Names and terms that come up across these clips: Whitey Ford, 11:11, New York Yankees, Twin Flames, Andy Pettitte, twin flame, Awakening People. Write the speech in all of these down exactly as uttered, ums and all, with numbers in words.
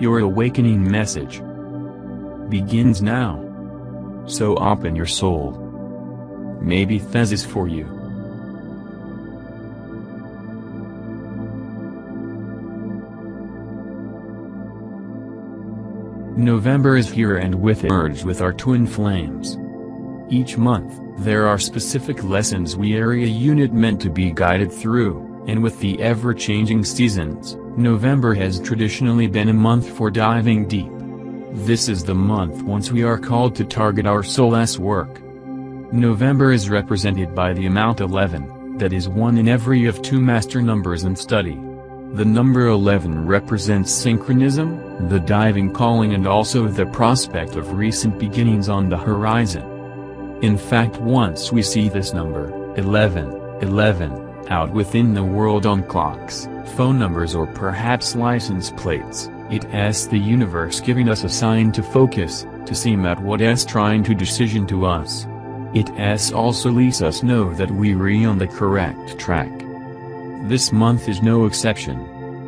Your awakening message begins now. So open your soul. Maybe Fez is for you. November is here and with it merge with our twin flames. Each month, there are specific lessons we area unit meant to be guided through, and with the ever-changing seasons, November has traditionally been a month for diving deep. This is the month once we are called to target our soul's work. November is represented by the amount eleven, that is one in every of two master numbers in study. The number eleven represents synchronism, the diving calling, and also the prospect of recent beginnings on the horizon. In fact, once we see this number, eleven, eleven, out within the world on clocks, phone numbers, or perhaps license plates, it's the universe giving us a sign to focus, to seem at what's trying to decision to us. It's also lets us know that we're on the correct track. This month is no exception.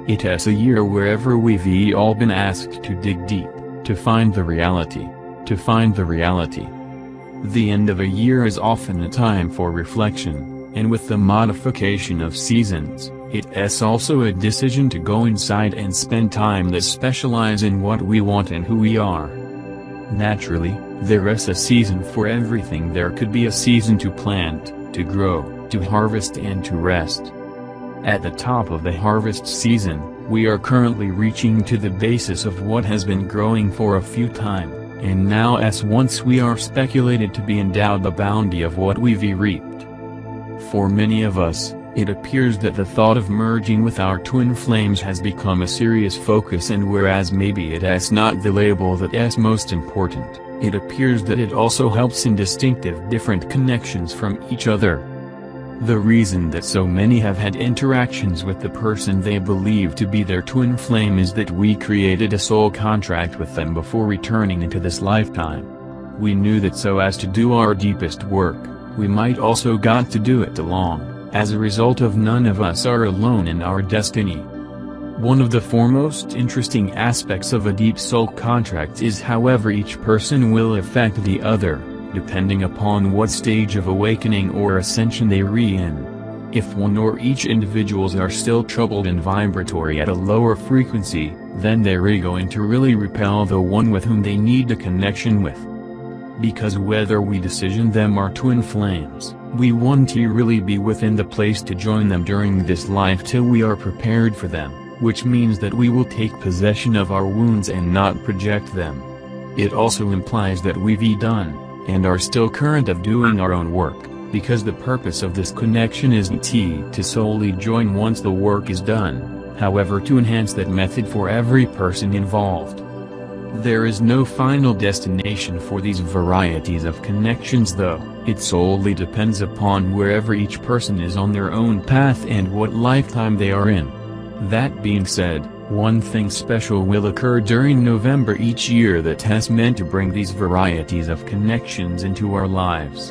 It's a year wherever we've all been asked to dig deep, to find the reality, to find the reality. The end of a year is often a time for reflection, and with the modification of seasons, it's also a decision to go inside and spend time that specialize in what we want and who we are. Naturally, there is a season for everything. There could be a season to plant, to grow, to harvest, and to rest. At the top of the harvest season, we are currently reaching to the basis of what has been growing for a few time, and now as once we are speculated to be endowed the bounty of what we've reaped. For many of us, it appears that the thought of merging with our twin flames has become a serious focus, and whereas maybe it's not the label that's most important, it appears that it also helps in distinctive different connections from each other. The reason that so many have had interactions with the person they believe to be their twin flame is that we created a soul contract with them before returning into this lifetime. We knew that so as to do our deepest work, we might also got to do it along. As a result of none of us are alone in our destiny. One of the foremost interesting aspects of a deep soul contract is however each person will affect the other, depending upon what stage of awakening or ascension they are in. If one or each individuals are still troubled and vibratory at a lower frequency, then they are going to really repel the one with whom they need a connection with. Because whether we decision them are twin flames, we want to really be within the place to join them during this life till we are prepared for them, which means that we will take possession of our wounds and not project them. It also implies that we've done, and are still current of doing our own work, because the purpose of this connection isn't to solely join once the work is done, however to enhance that method for every person involved. There is no final destination for these varieties of connections though, it solely depends upon wherever each person is on their own path and what lifetime they are in. That being said, one thing special will occur during November each year that has meant to bring these varieties of connections into our lives.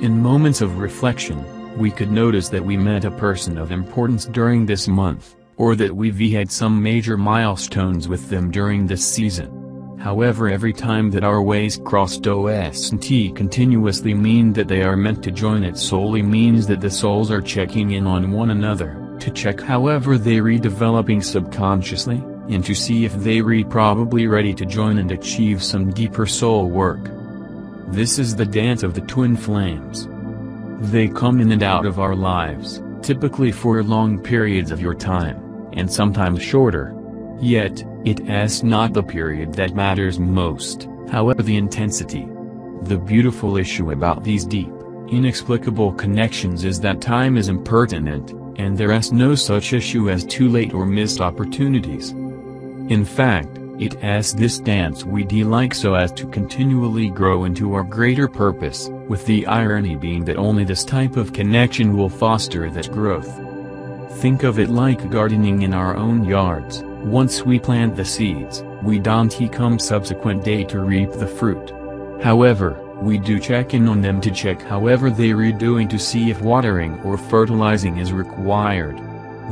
In moments of reflection, we could notice that we met a person of importance during this month, or that we've had some major milestones with them during this season. However, every time that our ways crossed doesn't continuously mean that they are meant to join. It solely means that the souls are checking in on one another, to check however they redeveloping subconsciously, and to see if they re probably ready to join and achieve some deeper soul work. This is the dance of the twin flames. They come in and out of our lives, typically for long periods of your time, and sometimes shorter. Yet, it's not the period that matters most, however the intensity. The beautiful issue about these deep, inexplicable connections is that time is impertinent, and there is no such issue as too late or missed opportunities. In fact, it's this dance we do like so as to continually grow into our greater purpose, with the irony being that only this type of connection will foster that growth. Think of it like gardening in our own yards. Once we plant the seeds, we don't come subsequent day to reap the fruit. However, we do check in on them to check however they are doing to see if watering or fertilizing is required.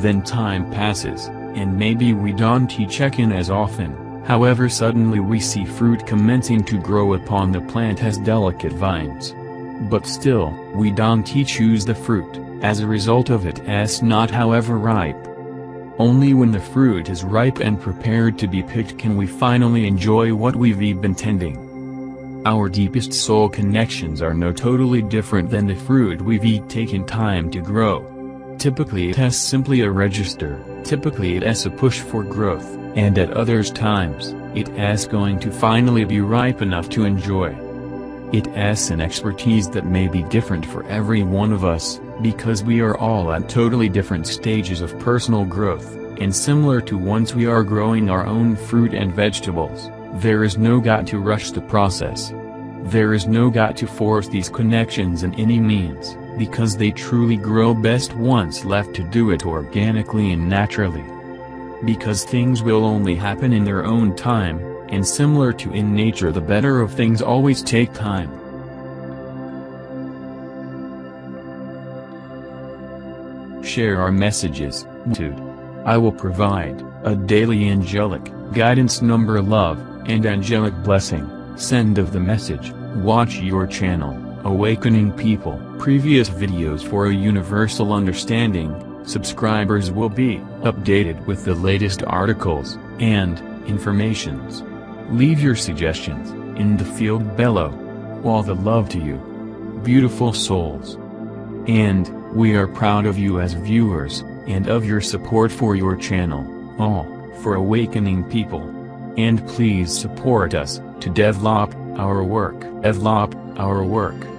Then time passes, and maybe we don't check in as often, However, suddenly we see fruit commencing to grow upon the plant as delicate vines. But still, we don't choose the fruit, as a result of it's not however ripe. Only when the fruit is ripe and prepared to be picked can we finally enjoy what we've been tending. Our deepest soul connections are no totally different than the fruit we've taken time to grow. Typically it's simply a register, typically it's a push for growth, and at others times, it's going to finally be ripe enough to enjoy. It's an expertise that may be different for every one of us, because we are all at totally different stages of personal growth, and similar to once we are growing our own fruit and vegetables, there is no got to rush the process. There is no got to force these connections in any means, because they truly grow best once left to do it organically and naturally. Because things will only happen in their own time, and similar to in nature, the better of things always take time. Share our messages. I will provide a daily angelic guidance number, love and angelic blessing. Send of the message. Watch your channel, Awakening People. Previous videos for a universal understanding. Subscribers will be updated with the latest articles and informations. Leave your suggestions in the field below. All the love to you, beautiful souls. And we are proud of you as viewers, and of your support for your channel, all for Awakening People. And please support us to develop our work. Develop our work.